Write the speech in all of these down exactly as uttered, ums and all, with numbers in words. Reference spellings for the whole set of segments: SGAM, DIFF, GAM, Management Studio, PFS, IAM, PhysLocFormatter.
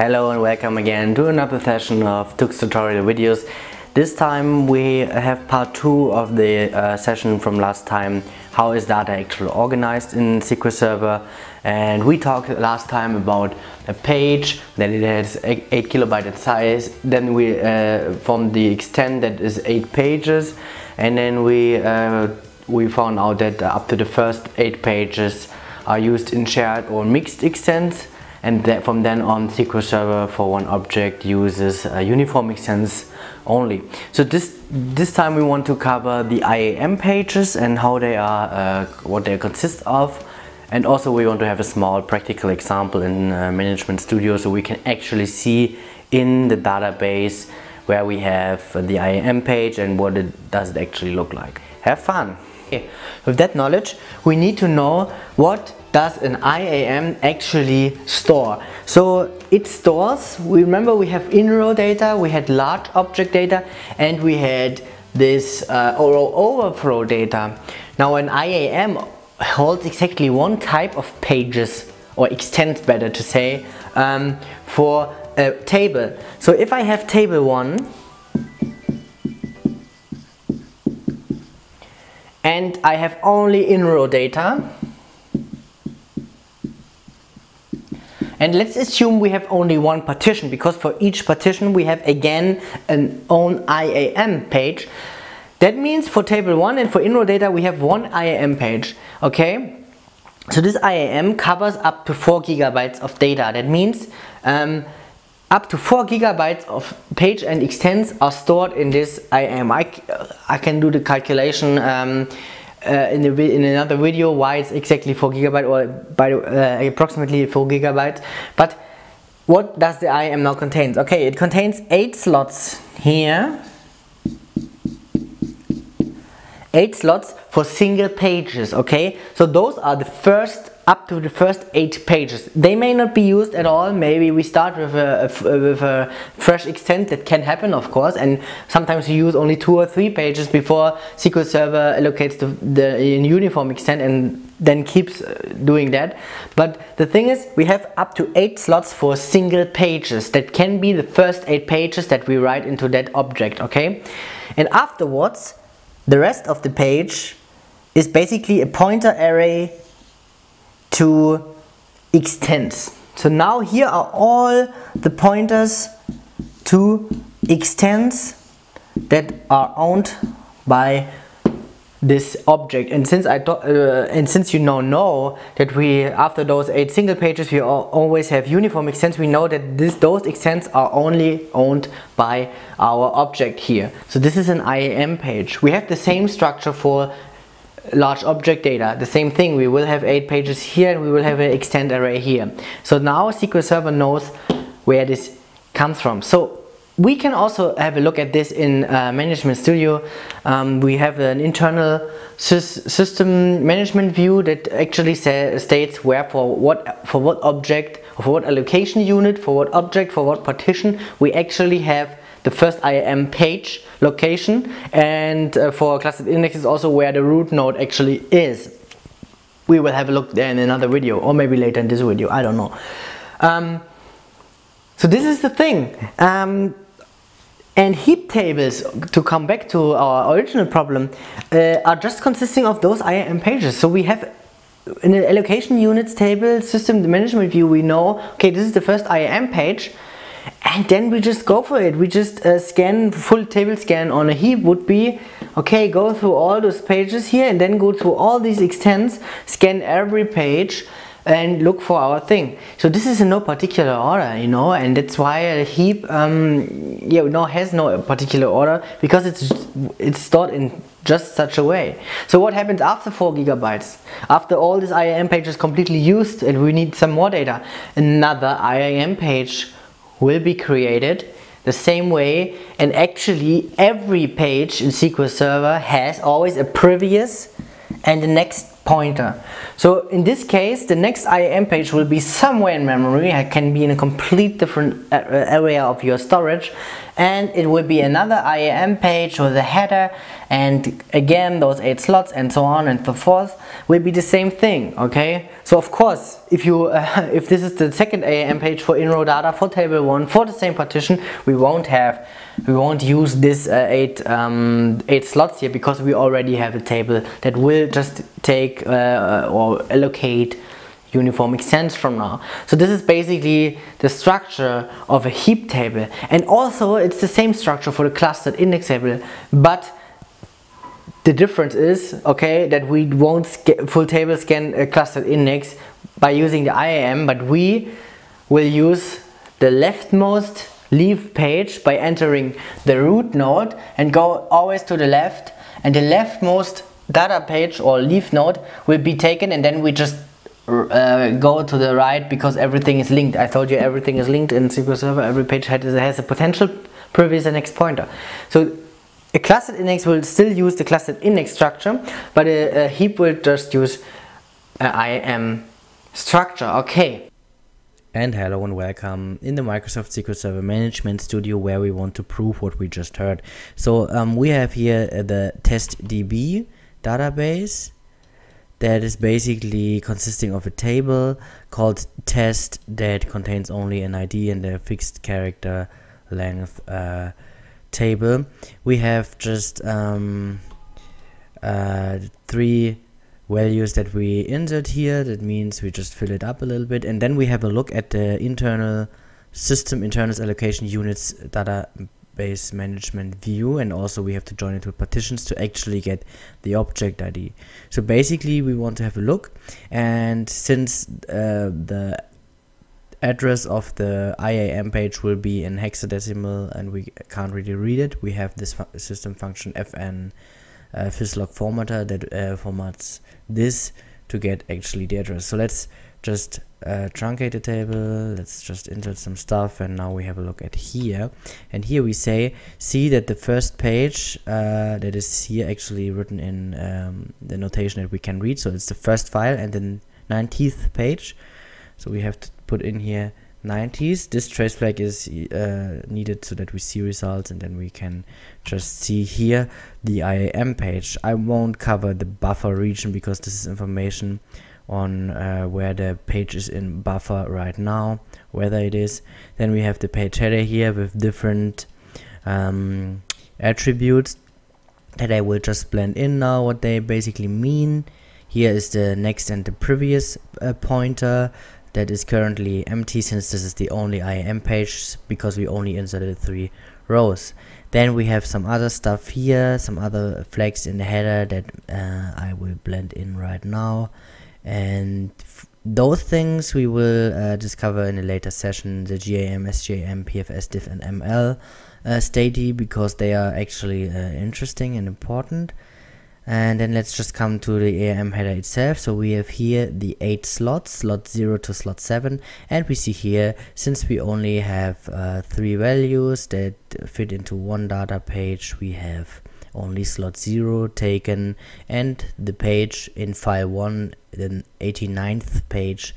Hello and welcome again to another session of Tux tutorial videos. This time we have part two of the uh, session from last time, how is data actually organized in S Q L Server. And we talked last time about a page, then it has eight kilobytes in size, then we uh, formed the extent that is eight pages, and then we, uh, we found out that up to the first eight pages are used in shared or mixed extents. And that from then on, S Q L Server for one object uses a uniform extents only. So this this time we want to cover the I A M pages and how they are, uh, what they consist of, and also we want to have a small practical example in uh, Management Studio, so we can actually see in the database where we have the I A M page and what it does it actually look like. Have fun! Okay. With that knowledge, we need to know what does an I A M actually store. So it stores, remember we have in-row data, we had large object data, and we had this uh, row overflow data. Now an I A M holds exactly one type of pages, or extents better to say, um, for a table. So if I have table one, and I have only in-row data, and let's assume we have only one partition, because for each partition we have again an own I A M page. That means for table one and for in-row data we have one I A M page, okay? So this I A M covers up to four gigabytes of data. That means um, up to four gigabytes of page and extents are stored in this I A M. I, I can do the calculation um, Uh, in, the, in another video why it's exactly four gigabytes, or by uh, approximately four gigabytes. But what does the I A M now contains? Okay, it contains eight slots here, eight slots for single pages, okay? So those are the first, up to the first eight pages. They may not be used at all, maybe we start with a, a, with a fresh extent, that can happen of course, and sometimes you use only two or three pages before S Q L Server allocates the, the uniform extent and then keeps doing that. But the thing is, we have up to eight slots for single pages. That can be the first eight pages that we write into that object, okay? And afterwards, the rest of the page is basically a pointer array to extents. So now here are all the pointers to extents that are owned by this object. And since I uh, and since you now know that we, after those eight single pages, we always have uniform extents, we know that this those extents are only owned by our object here. So this is an I A M page. We have the same structure for large object data, the same thing. We will have eight pages here and we will have an extent array here. So now S Q L Server knows where this comes from. So we can also have a look at this in uh, Management Studio. Um, we have an internal system management view that actually say, states where for what for what object, for what allocation unit, for what object, for what partition, we actually have the first I A M page location, and uh, for clustered indexes also where the root node actually is. We will have a look there in another video, or maybe later in this video, I don't know. Um, so this is the thing. Um, And heap tables, to come back to our original problem, uh, are just consisting of those I A M pages. So we have in the allocation units table system, the management view, we know, okay, this is the first I A M page, and then we just go for it. We just uh, scan, full table scan on a heap would be, okay, go through all those pages here and then go through all these extents, scan every page, and look for our thing. So this is in no particular order, you know, and that's why a heap um, yeah, no, has no particular order, because it's it's stored in just such a way. So what happens after four gigabytes? After all this I A M page is completely used and we need some more data, another I A M page will be created the same way, and actually every page in S Q L Server has always a previous and the next pointer. So in this case, the next I A M page will be somewhere in memory. It can be in a complete different area of your storage, and it will be another I A M page with a header, and again those eight slots and so on and so forth will be the same thing. Okay, so of course if you uh, if this is the second I A M page for in-row data for table one for the same partition, we won't have we won't use this uh, eight um, eight slots here, because we already have a table that will just take uh, or allocate uniform extents from now. So this is basically the structure of a heap table, and also it's the same structure for the clustered index table, but the difference is, okay, that we won't full table scan a clustered index by using the I A M, but we will use the leftmost leaf page by entering the root node and go always to the left, and the leftmost data page or leaf node will be taken, and then we just Uh, go to the right, because everything is linked. I told you everything is linked in S Q L Server. Every page has a potential previous and next pointer. So a clustered index will still use the clustered index structure, but a, a heap will just use an I A M structure. Okay. And hello and welcome in the Microsoft S Q L Server Management Studio, where we want to prove what we just heard. So um, we have here uh, the test D B database. That is basically consisting of a table called test that contains only an I D and a fixed character length uh, table. We have just um, uh, three values that we insert here. That means we just fill it up a little bit, and then we have a look at the internal system internals allocation units database management view, and also we have to join it with partitions to actually get the object I D. So basically we want to have a look, and since uh, the address of the I A M page will be in hexadecimal and we can't really read it, we have this fu system function F N uh, PhysLocFormatter that uh, formats this to get actually the address. So let's just uh, truncate the table, let's just insert some stuff, and now we have a look at here, and here we say see that the first page uh, that is here actually written in um, the notation that we can read, so it's the first file and then ninetieth page, so we have to put in here nineties. This trace flag is uh, needed so that we see results, and then we can just see here the I A M page. I won't cover the buffer region because this is information on uh, where the page is in buffer right now, whether it is. Then we have the page header here with different um, attributes that I will just blend in now what they basically mean. Here is the next and the previous uh, pointer that is currently empty, since this is the only I A M page because we only inserted three rows. Then we have some other stuff here, some other flags in the header that uh, I will blend in right now, and f those things we will uh, discover in a later session, the G A M, S G A M, P F S, diff and M L uh, statey, because they are actually uh, interesting and important. And then let's just come to the I A M header itself. So we have here the eight slots, slot zero to slot seven, and we see here, since we only have uh, three values that fit into one data page, we have only slot zero taken, and the page in file one, the eighty-ninth page,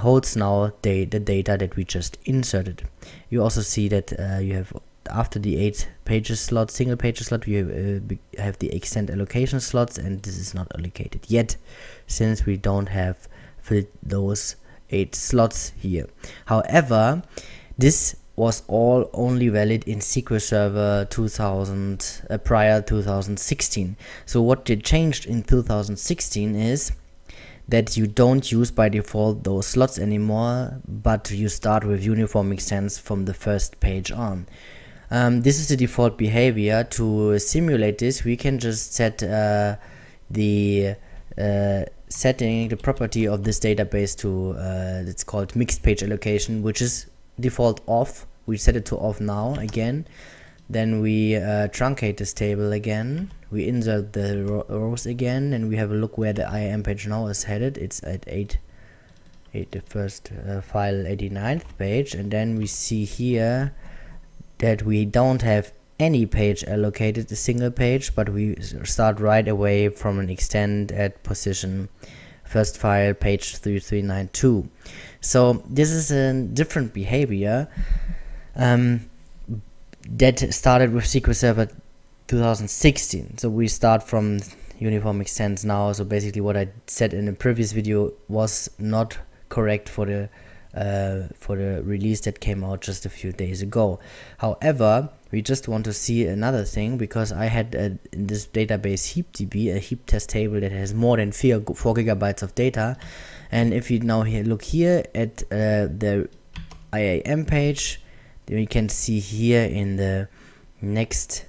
holds now the, the data that we just inserted. You also see that uh, you have, after the eight pages slot, single page slot, we uh, have the extent allocation slots, and this is not allocated yet, since we don't have filled those eight slots here. However, this was all only valid in S Q L Server two thousand, uh, prior two thousand sixteen. So what they changed in two thousand sixteen is that you don't use by default those slots anymore, but you start with uniform extents from the first page on. Um, this is the default behavior. To simulate this, we can just set uh, the uh, setting, the property of this database to uh, it's called mixed page allocation, which is default off. We set it to off now again. Then we uh, truncate this table again. We insert the ro rows again, and we have a look where the I A M page now is headed. It's at eight, eight the first uh, file, eighty-ninth page, and then we see here that we don't have any page allocated, a single page, but we start right away from an extent at position first file page three three nine two. So this is a different behavior. Um, that started with S Q L Server two thousand sixteen. So we start from uniform extents now. So basically what I said in the previous video was not correct for the uh, for the release that came out just a few days ago. However, we just want to see another thing, because I had a, in this database HeapDB a heap test table that has more than four gigabytes of data. And if you now here look here at uh, the I A M page, then we can see here in the next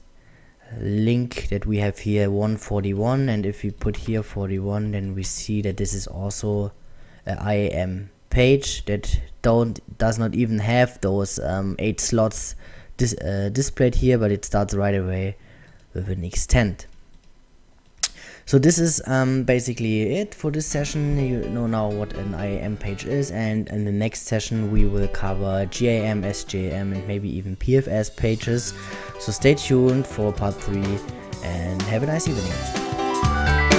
link that we have here one forty-one, and if we put here forty-one, then we see that this is also an I A M page that don't does not even have those um, eight slots dis uh, displayed here, but it starts right away with an extent. So this is um, basically it for this session. You know now what an I A M page is, and in the next session we will cover G A M, S G A M, and maybe even P F S pages. So stay tuned for part three and have a nice evening.